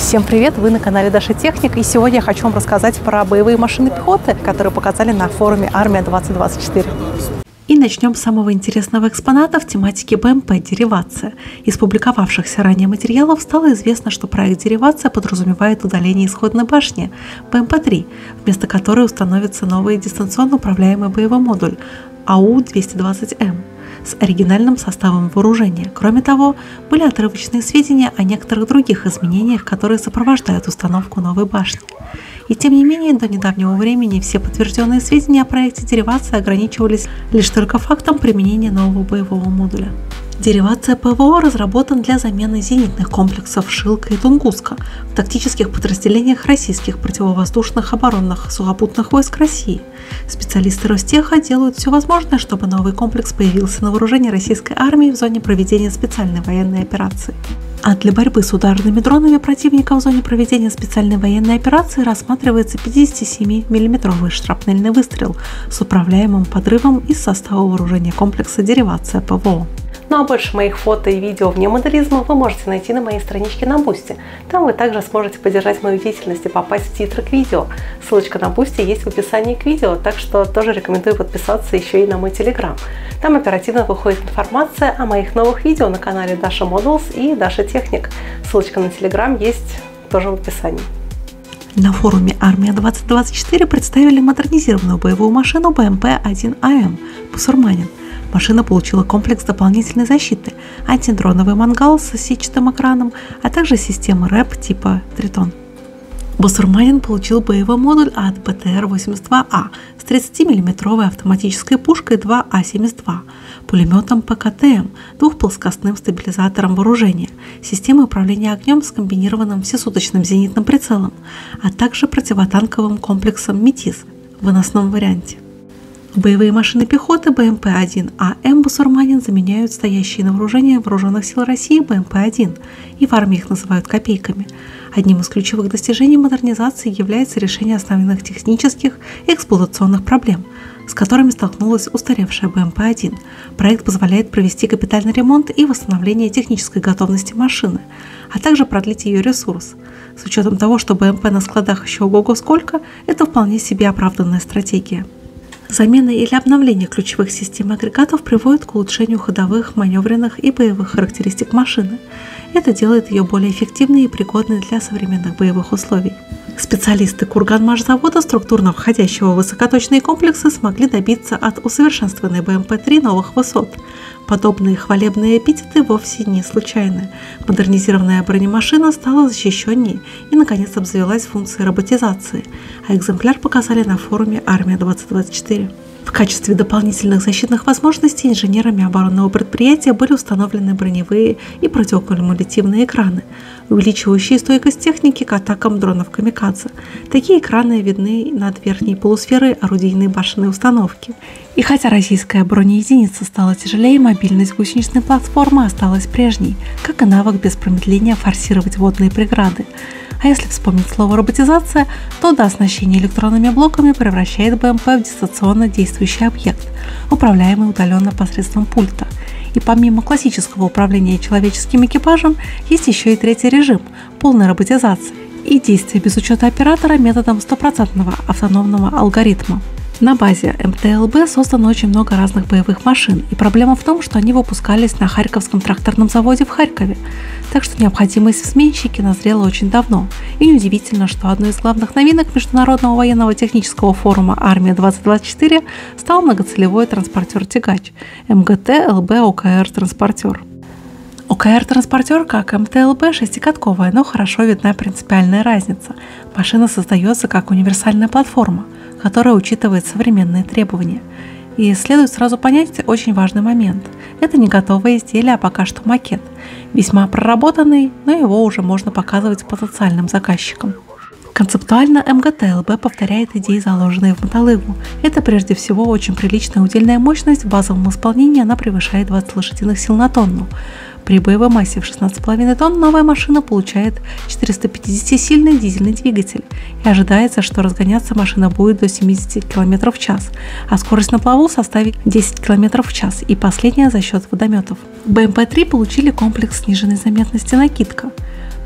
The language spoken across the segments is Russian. Всем привет! Вы на канале Даша Техник, и сегодня я хочу вам рассказать про боевые машины пехоты, которые показали на форуме «Армия-2024». И начнем с самого интересного экспоната в тематике БМП «Деривация». Из публиковавшихся ранее материалов стало известно, что проект «Деривация» подразумевает удаление исходной башни БМП-3, вместо которой установится новый дистанционно управляемый боевой модуль АУ-220М с оригинальным составом вооружения. Кроме того, были отрывочные сведения о некоторых других изменениях, которые сопровождают установку новой башни. И тем не менее, до недавнего времени все подтвержденные сведения о проекте «Деривация» ограничивались лишь только фактом применения нового боевого модуля. Деривация ПВО разработан для замены зенитных комплексов «Шилка» и «Тунгуска» в тактических подразделениях российских противовоздушных оборонных сухопутных войск России. Специалисты Ростеха делают все возможное, чтобы новый комплекс появился на вооружении российской армии в зоне проведения специальной военной операции. А для борьбы с ударными дронами противника в зоне проведения специальной военной операции рассматривается 57-мм шрапнельный выстрел с управляемым подрывом из состава вооружения комплекса «Деривация ПВО». Ну а больше моих фото и видео вне моделизма вы можете найти на моей страничке на Boosty. Там вы также сможете поддержать мою деятельность и попасть в титры к видео. Ссылочка на Boosty есть в описании к видео, так что тоже рекомендую подписаться еще и на мой Telegram. Там оперативно выходит информация о моих новых видео на канале Dasha Models и Даша Техник. Ссылочка на Telegram есть тоже в описании. На форуме «Армия-2024» представили модернизированную боевую машину БМП-1АМ «Басурманин». Машина получила комплекс дополнительной защиты, антидроновый мангал с сетчатым экраном, а также системы РЭП типа «Тритон». Басурманин получил боевой модуль от БТР-82А с 30-мм автоматической пушкой 2А72, пулеметом ПКТМ, двухплоскостным стабилизатором вооружения, системой управления огнем с комбинированным всесуточным зенитным прицелом, а также противотанковым комплексом «Метис» в выносном варианте. Боевые машины пехоты БМП-1АМ «Басурманин» заменяют стоящие на вооружении Вооруженных сил России БМП-1, и в армии их называют «копейками». Одним из ключевых достижений модернизации является решение основных технических и эксплуатационных проблем, с которыми столкнулась устаревшая БМП-1. Проект позволяет провести капитальный ремонт и восстановление технической готовности машины, а также продлить ее ресурс. С учетом того, что БМП на складах еще ого-го сколько, это вполне себе оправданная стратегия. Замена или обновление ключевых систем и агрегатов приводит к улучшению ходовых, маневренных и боевых характеристик машины. Это делает ее более эффективной и пригодной для современных боевых условий. Специалисты Курганмашзавода, структурно входящего в высокоточные комплексы, смогли добиться от усовершенствованной БМП-3 новых высот. Подобные хвалебные эпитеты вовсе не случайны. Модернизированная бронемашина стала защищеннее и, наконец, обзавелась функцией роботизации, а экземпляр показали на форуме «Армия-2024». В качестве дополнительных защитных возможностей инженерами оборонного предприятия были установлены броневые и противокумулятивные экраны, увеличивающие стойкость техники к атакам дронов камикадзе. Такие экраны видны над верхней полусферой орудийной башенной установки. И хотя российская бронеединица стала тяжелее, мобильность гусеничной платформы осталась прежней, как и навык без промедления форсировать водные преграды. А если вспомнить слово «роботизация», то дооснащение электронными блоками превращает БМП в дистанционно действующий объект, управляемый удаленно посредством пульта. И помимо классического управления человеческим экипажем, есть еще и третий режим – полная роботизация и действия без учета оператора методом стопроцентного автономного алгоритма. На базе МТЛБ создано очень много разных боевых машин, и проблема в том, что они выпускались на Харьковском тракторном заводе в Харькове, так что необходимость в сменщике назрела очень давно. И неудивительно, что одной из главных новинок Международного военного технического форума «Армия-2024» стал многоцелевой транспортер-тягач МГТ-ЛБ-ОКР-Транспортер. ОКР-транспортер, как МТЛБ, шестикатковая, но хорошо видна принципиальная разница. Машина создается как универсальная платформа, которая учитывает современные требования. И следует сразу понять очень важный момент. Это не готовое изделие, а пока что макет. Весьма проработанный, но его уже можно показывать потенциальным заказчикам. Концептуально МГТ-ЛБ повторяет идеи, заложенные в мотолыгу. Это прежде всего очень приличная удельная мощность, в базовом исполнении она превышает 20 лошадиных сил на тонну. При боевой массе в 16,5 тонн новая машина получает 450-сильный дизельный двигатель, и ожидается, что разгоняться машина будет до 70 км в час, а скорость на плаву составит 10 км в час, и последняя за счет водометов. БМП-3 получили комплекс сниженной заметности «Накидка».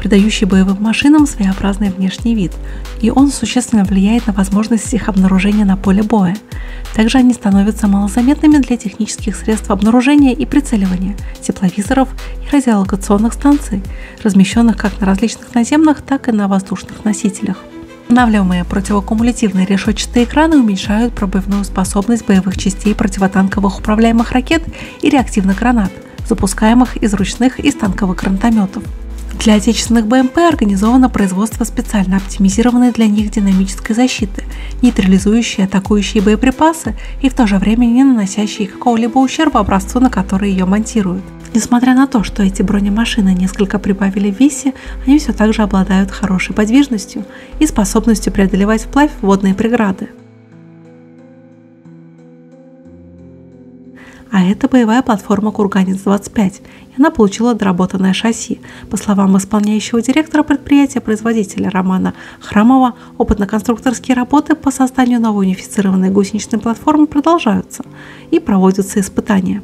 придающий боевым машинам своеобразный внешний вид, и он существенно влияет на возможность их обнаружения на поле боя. Также они становятся малозаметными для технических средств обнаружения и прицеливания, тепловизоров и радиолокационных станций, размещенных как на различных наземных, так и на воздушных носителях. Устанавливаемые противокумулятивные решетчатые экраны уменьшают пробивную способность боевых частей противотанковых управляемых ракет и реактивных гранат, запускаемых из ручных и станковых гранатометов. Для отечественных БМП организовано производство специально оптимизированной для них динамической защиты, нейтрализующей атакующие боеприпасы и в то же время не наносящие какого-либо ущерба образцу, на который ее монтируют. Несмотря на то, что эти бронемашины несколько прибавили в весе, они все также обладают хорошей подвижностью и способностью преодолевать вплавь водные преграды. А это боевая платформа «Курганец-25», и она получила доработанное шасси. По словам исполняющего директора предприятия-производителя Романа Храмова, опытно-конструкторские работы по созданию новой унифицированной гусеничной платформы продолжаются и проводятся испытания.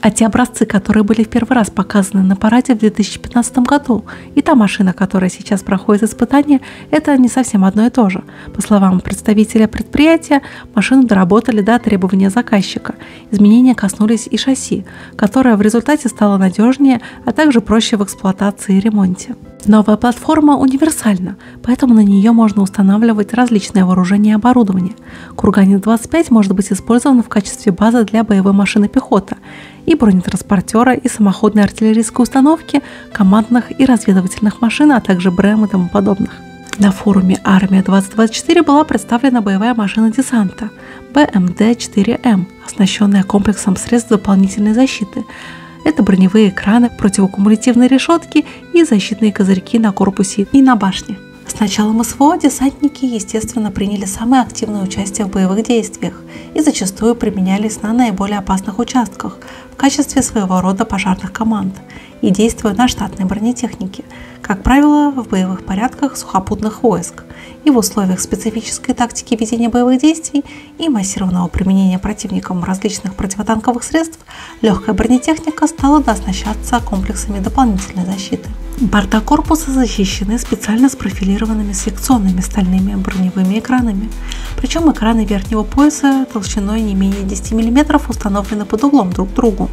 А те образцы, которые были в первый раз показаны на параде в 2015 году, и та машина, которая сейчас проходит испытания, это не совсем одно и то же. По словам представителя предприятия, машину доработали до требования заказчика. Изменения коснулись и шасси, которое в результате стало надежнее, а также проще в эксплуатации и ремонте. Новая платформа универсальна, поэтому на нее можно устанавливать различное вооружение и оборудование. Курганец-25 может быть использован в качестве базы для боевой машины пехота, и бронетранспортера, и самоходной артиллерийской установки, командных и разведывательных машин, а также БРЭМ и тому подобных. На форуме «Армия-2024» была представлена боевая машина десанта BMD-4M, оснащенная комплексом средств дополнительной защиты. Это броневые экраны, противокумулятивные решетки и защитные козырьки на корпусе и на башне. С началом СВО десантники, естественно, приняли самое активное участие в боевых действиях и зачастую применялись на наиболее опасных участках в качестве своего рода пожарных команд и действуя на штатной бронетехнике, как правило, в боевых порядках сухопутных войск и в условиях специфической тактики ведения боевых действий и массированного применения противником различных противотанковых средств, легкая бронетехника стала дооснащаться комплексами дополнительной защиты. Борта корпуса защищены специально спрофилированными секционными стальными броневыми экранами, причем экраны верхнего пояса толщиной не менее 10 мм установлены под углом друг к другу.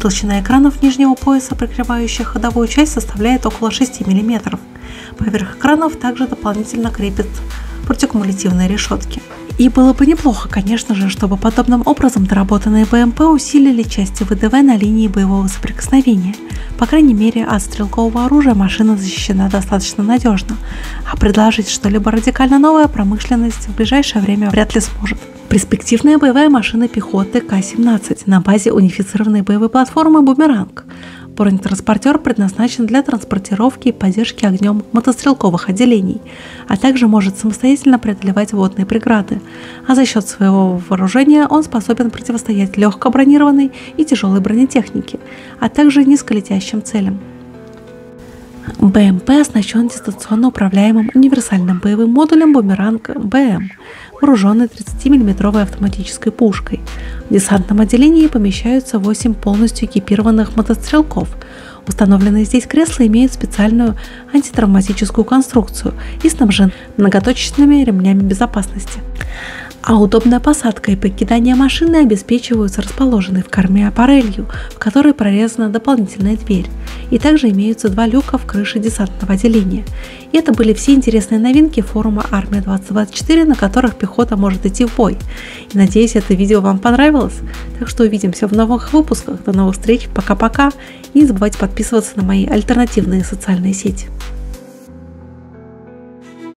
Толщина экранов нижнего пояса, прикрывающих ходовую часть, составляет около 6 мм. Поверх экранов также дополнительно крепят противокумулятивные решетки. И было бы неплохо, конечно же, чтобы подобным образом доработанные БМП усилили части ВДВ на линии боевого соприкосновения. По крайней мере, от стрелкового оружия машина защищена достаточно надежно, а предложить что-либо радикально новое промышленность в ближайшее время вряд ли сможет. Перспективная боевая машина пехоты К-17 на базе унифицированной боевой платформы «Бумеранг». Бронетранспортер предназначен для транспортировки и поддержки огнем мотострелковых отделений, а также может самостоятельно преодолевать водные преграды, а за счет своего вооружения он способен противостоять легко бронированной и тяжелой бронетехнике, а также низколетящим целям. БМП оснащен дистанционно управляемым универсальным боевым модулем «Бумеранг БМ», вооруженный 30-мм автоматической пушкой. В десантном отделении помещаются 8 полностью экипированных мотострелков. Установленные здесь кресла имеют специальную антитравматическую конструкцию и снабжены многоточечными ремнями безопасности. А удобная посадка и покидание машины обеспечиваются расположенной в корме аппарелью, в которой прорезана дополнительная дверь. И также имеются два люка в крыше десантного отделения. И это были все интересные новинки форума «Армия-2024», на которых пехота может идти в бой. И надеюсь, это видео вам понравилось. Так что увидимся в новых выпусках. До новых встреч. Пока-пока. И не забывайте подписываться на мои альтернативные социальные сети.